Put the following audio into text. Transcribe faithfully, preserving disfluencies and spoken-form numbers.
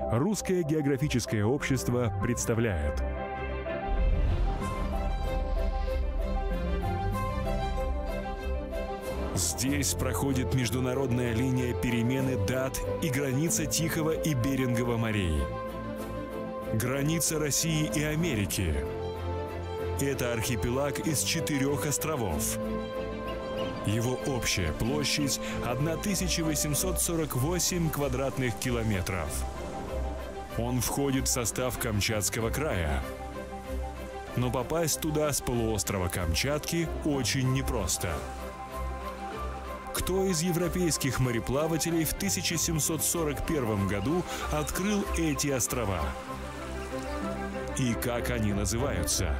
Русское географическое общество представляет . Здесь проходит международная линия перемены дат и граница Тихого и Берингова морей. Граница России и Америки. Это архипелаг из четырех островов. Его общая площадь тысяча восемьсот сорок восемь квадратных километров. Он входит в состав Камчатского края. Но попасть туда с полуострова Камчатки очень непросто. Кто из европейских мореплавателей в тысяча семьсот сорок первом году открыл эти острова? И как они называются?